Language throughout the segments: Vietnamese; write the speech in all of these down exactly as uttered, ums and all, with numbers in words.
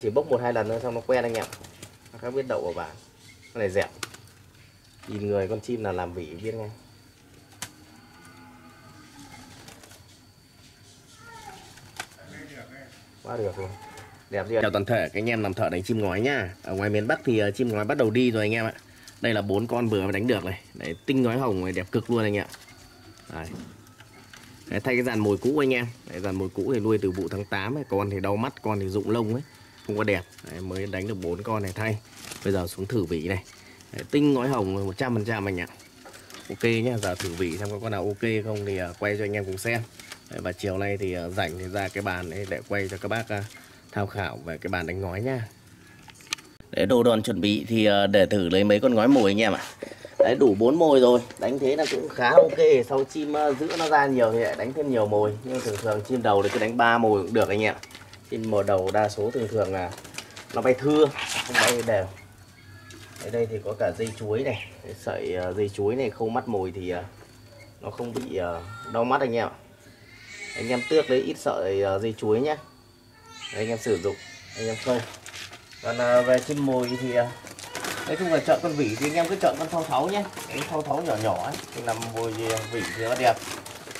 Chỉ bốc một hai lần thôi xong nó quen anh em. Nó khác biết đậu của bạn. Con này dẹp. Nhìn người con chim là làm vỉ biết ngay. Quá được luôn. Đẹp chưa? Chào toàn thể các anh em làm thợ đánh chim ngói nha. Ở ngoài miền Bắc thì chim ngói bắt đầu đi rồi anh em ạ. Đây là bốn con vừa mới đánh được này. Đấy, tinh ngói hồng này đẹp cực luôn anh em. Đấy. Đấy, thay cái dàn mồi cũ anh em. Đấy, dàn mồi cũ thì nuôi từ vụ tháng tám ấy. Con thì đau mắt, con thì rụng lông ấy, không có đẹp. Đấy, mới đánh được bốn con này thay. Bây giờ xuống thử vỉ này. Đấy, tinh ngói hồng một trăm phần trăm anh ạ. Ok nhá, giờ thử vỉ xem có con nào ok không thì quay cho anh em cùng xem. Đấy, và chiều nay thì rảnh thì ra cái bàn ấy để quay cho các bác tham khảo về cái bàn đánh ngói nha. Để đồ đòn chuẩn bị thì để thử lấy mấy con ngói mồi anh em ạ. Đấy, đủ bốn mồi rồi, đánh thế là cũng khá ok. Sau chim giữ nó ra nhiều thì lại đánh thêm nhiều mồi. Nhưng thường thường chim đầu thì cứ đánh ba mồi cũng được anh em. Chim mồi đầu đa số thường thường là nó bay thưa, không bay đều. Ở đây thì có cả dây chuối này, cái sợi dây chuối này khâu mắt mồi thì nó không bị đau mắt anh em. Anh em tước lấy ít sợi dây chuối nhé. Đấy, anh em sử dụng, anh em khâu. Còn về chim mồi thì nói chung là chọn con vỉ thì anh em cứ chọn con thau tháo nhé, cái thau tháo nhỏ nhỏ ấy thì làm mồi vỉ thì nó đẹp.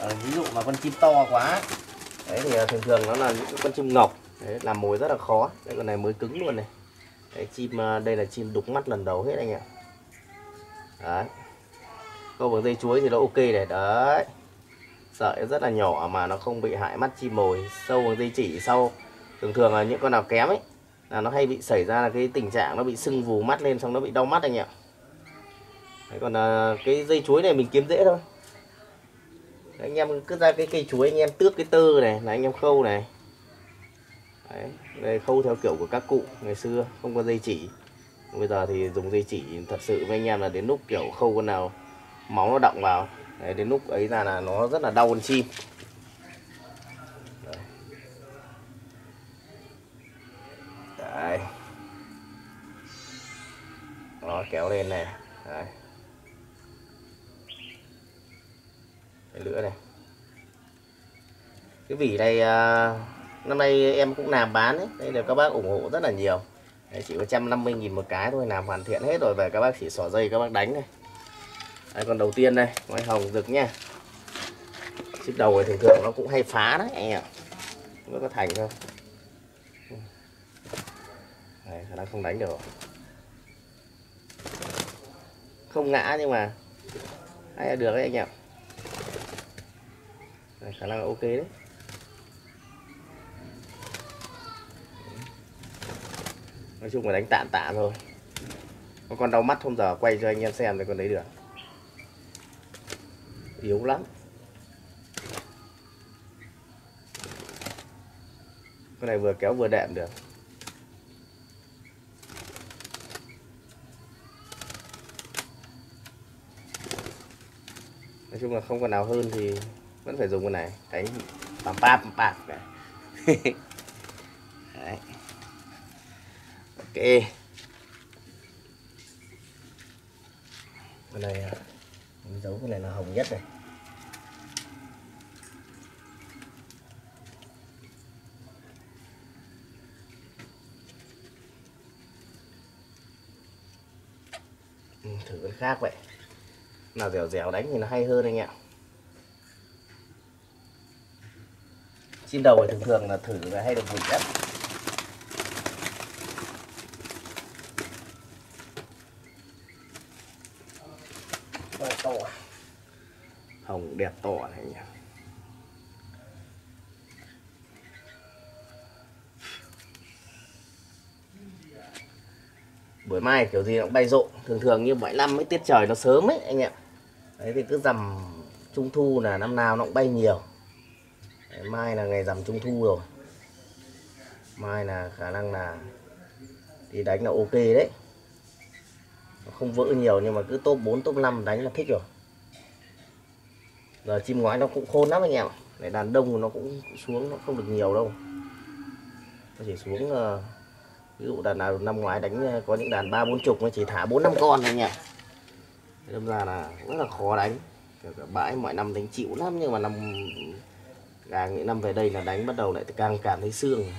À, ví dụ mà con chim to quá đấy thì thường thường nó là những con chim ngọc đấy, làm mồi rất là khó. Đấy, con này mới cứng luôn này. Đấy, chim đây là chim đục mắt lần đầu hết anh ạ. Đấy, câu bằng dây chuối thì nó ok này. Đấy, sợi rất là nhỏ mà nó không bị hại mắt chim mồi. Sâu bằng dây chỉ sau thường thường là những con nào kém ấy là nó hay bị xảy ra là cái tình trạng nó bị sưng vù mắt lên, xong nó bị đau mắt anh ạ. Đấy, còn à, cái dây chuối này mình kiếm dễ thôi. Đấy, anh em cứ ra cái cây chuối anh em tước cái tơ này là anh em khâu này. Đấy, đây khâu theo kiểu của các cụ ngày xưa không có dây chỉ. Bây giờ thì dùng dây chỉ thật sự với anh em là đến lúc kiểu khâu con nào máu nó đọng vào. Đấy, đến lúc ấy ra là nó rất là đau con chim. Đấy, nó kéo lên này. Đấy, cái lưỡi này. Cái vỉ này năm nay em cũng làm bán ấy. Đây là các bác ủng hộ rất là nhiều. Đấy, chỉ có một trăm năm mươi nghìn một cái thôi, làm hoàn thiện hết rồi. Về các bác chỉ xỏ dây các bác đánh này. Đấy, còn đầu tiên đây, ngói hồng rực nha. Chiếc đầu này thường thường nó cũng hay phá đấy anh ạ. Nó có thành không? Đấy, khả năng không đánh được. Không ngã nhưng mà hay là được đấy anh em. Đấy, khả năng là ok đấy. Nói chung là đánh tạm tạm thôi. Có con đau mắt không giờ quay cho anh em xem để con đấy được. Yếu lắm. Con này vừa kéo vừa đệm được. Nói chung là không còn nào hơn thì vẫn phải dùng con này. Đánh bạp bạp bạp. Đấy. Ok. Con này mình giấu cái này là hồng nhất này. Ừ, thử con khác vậy. Nào dẻo dẻo đánh thì nó hay hơn anh ạ. Chim đầu thì thường thường là thử là hay được vỉ lắm. To. Hồng đẹp to này nhỉ. Buổi mai kiểu gì nó cũng bay rộ. Thường thường như mỗi năm mấy tiết trời nó sớm ấy anh em. Đấy thì cứ rằm trung thu là năm nào nó cũng bay nhiều. Đấy, mai là ngày rằm trung thu rồi. Mai là khả năng là thì đánh là ok đấy. Không vỡ nhiều nhưng mà cứ top bốn, top năm đánh là thích rồi. Giờ chim ngói nó cũng khôn lắm anh em. Để đàn đông nó cũng xuống nó không được nhiều đâu. Nó chỉ xuống uh, ví dụ đàn nào năm ngoái đánh có những đàn ba bốn chục nó chỉ thả bốn năm con thôi anh em. Đâm ra là rất là khó đánh. Cả bãi mọi năm đánh chịu lắm nhưng mà năm càng những năm về đây là đánh bắt đầu lại càng cảm thấy xương.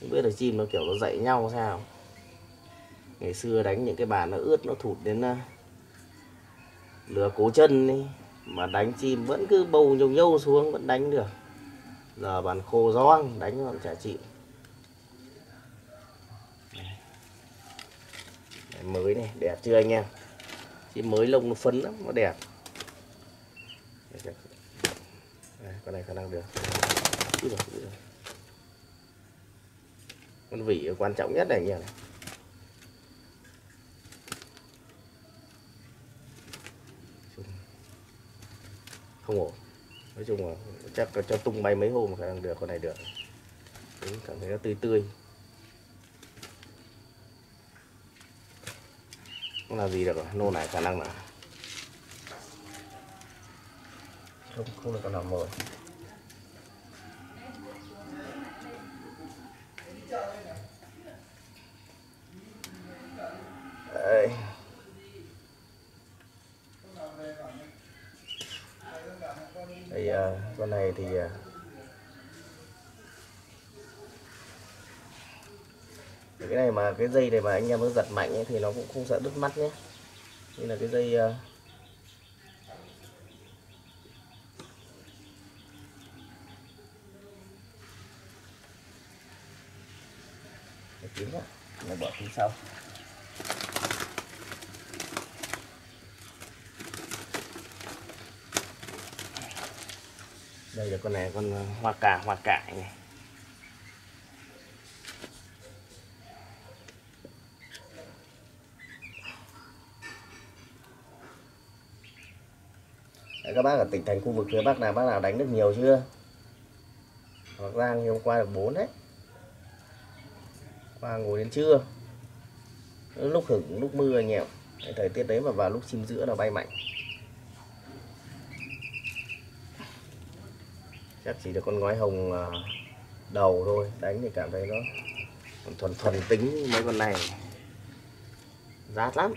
Không biết là chim nó kiểu nó dạy nhau sao. Ngày xưa đánh những cái bàn nó ướt nó thụt đến uh, lửa cố chân đi, mà đánh chim vẫn cứ bầu nhông nhâu xuống vẫn đánh được. Giờ bàn khô rong đánh còn chả chịu. Đấy, mới này, đẹp chưa anh em? Chim mới lông nó phấn lắm, nó đẹp. Đấy, con này khả năng được. Úi dồi, úi dồi. Con vỉ quan trọng nhất này anh em này. Không ổn. Nói chung là chắc là cho tung bay mấy hôm mà khả năng được, con này được. Đấy, cảm thấy nó tươi tươi. Không làm gì được rồi, nô này khả năng là không, không được con nào mồi. Đấy. Đây, à, con này thì à, cái này mà cái dây này mà anh em nó giật mạnh ấy, thì nó cũng không sợ đứt mắt nhé. Đây là cái dây à, để kiếm đó, này bỏ phía sau. Đây là con này, con hoa cà, hoa cải này. Đấy, các bác ở tỉnh thành khu vực phía Bắc nào, bác nào đánh được nhiều chưa? Bác Giang hôm qua được bốn đấy. Qua ngồi đến trưa. Lúc hửng, lúc mưa anh em. Thời tiết đấy mà vào lúc chim giữa là bay mạnh. Chắc chỉ được con ngói hồng đầu thôi, đánh thì cảm thấy nó thuần thuần tính. Mấy con này rát lắm.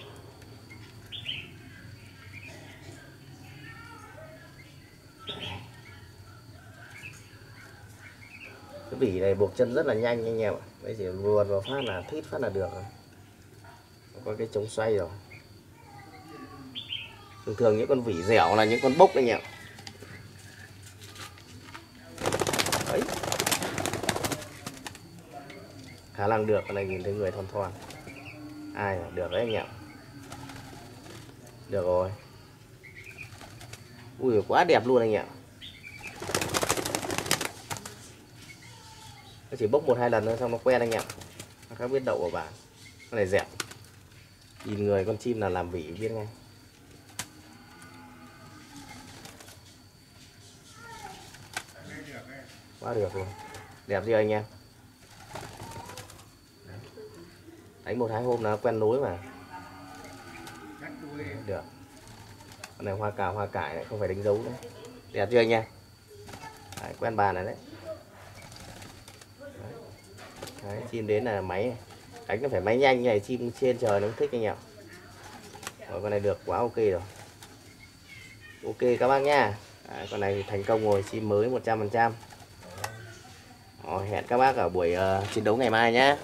Cái bỉ này buộc chân rất là nhanh anh em ạ. Bây giờ luồn vào phát là thít phát là được rồi. Có cái chống xoay rồi. Thường thường những con vỉ dẻo là những con bốc anh em ạ. Khả năng được, con này nhìn thấy người thon thon. Ai mà được đấy anh em. Được rồi. Ui quá đẹp luôn anh em. Nó chỉ bốc một hai lần thôi xong nó quen anh em. Nó khác biết đậu ở bàn. Con này dẹp. Nhìn người con chim là làm vỉ biết ngay. Quá được luôn. Đẹp chưa anh em? Đánh một hai hôm nó quen lối mà. Được. Con này hoa cà hoa cải này, không phải đánh dấu nữa. Đẹp chưa anh em? Đấy, quen bàn này đấy. Đấy. Đấy, chim đến là máy này. Đánh nó phải máy nhanh như này, chim trên trời nó thích anh em. Rồi, con này được quá ok rồi. Ok các bác nha. Đấy, con này thì thành công rồi, chim mới một trăm phần trăm. Hẹn các bác ở buổi uh, chiến đấu ngày mai nhé.